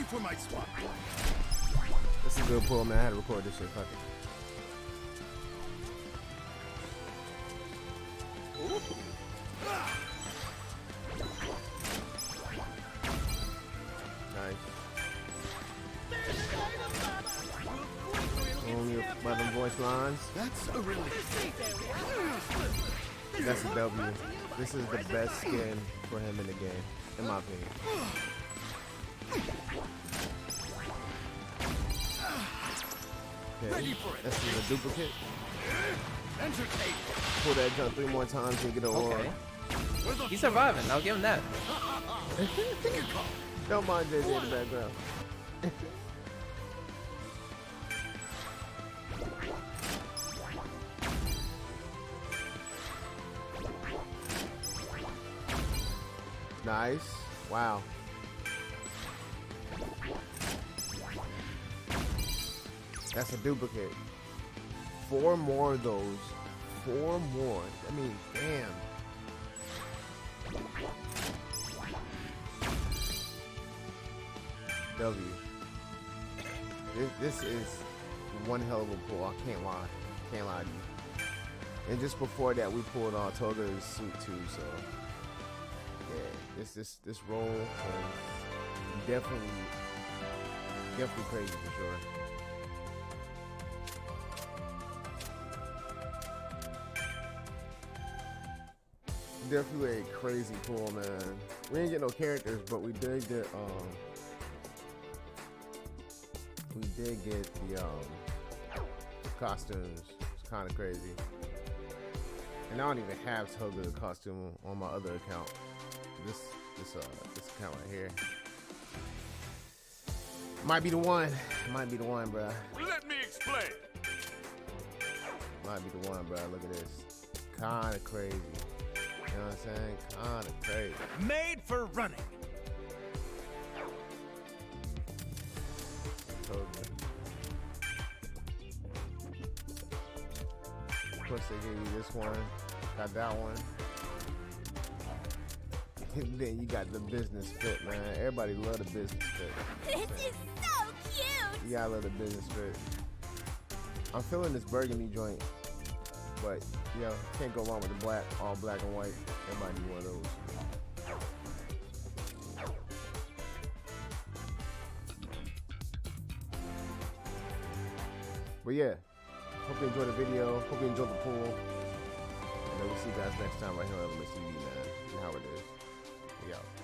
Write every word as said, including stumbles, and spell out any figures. ready for my swap. This is a good pull, man. I had to record this shit. Fuck it. Ooh. Nice. By them voice lines. That's a really. That's a W. This is the best skin for him in the game, in my opinion. Okay, this is a duplicate. Pull that jump three more times and get an aura. Okay. He's surviving, I'll give him that. Don't mind J J in the background. Nice. Wow. That's a duplicate. Four more of those. Four more. I mean, damn. W. This, this is one hell of a pull. I can't lie. Can't lie to you. And just before that, we pulled on Toga's suit too, so. Yeah, this this this role is definitely definitely crazy for sure. Definitely a crazy pull, man. We didn't get no characters, but we did get um we did get the um costumes. It's kind of crazy, and I don't even have Toga's costume on my other account. This this uh this account right here might be the one, might be the one, bruh. Let me explain. Might be the one, bruh. Look at this, kind of crazy. You know what I'm saying? Kind of crazy. Made for running. Of course they gave you this one. Got that one. Then you got the business fit, man. Everybody love the business fit. This is so cute. You gotta love the business fit. I'm feeling this burgundy joint, but you know, can't go wrong with the black, all black and white. Everybody need one of those. But yeah, hope you enjoyed the video. Hope you enjoyed the pool. And then we'll see you guys next time right here on Element T V, man. You know how it is. Yeah.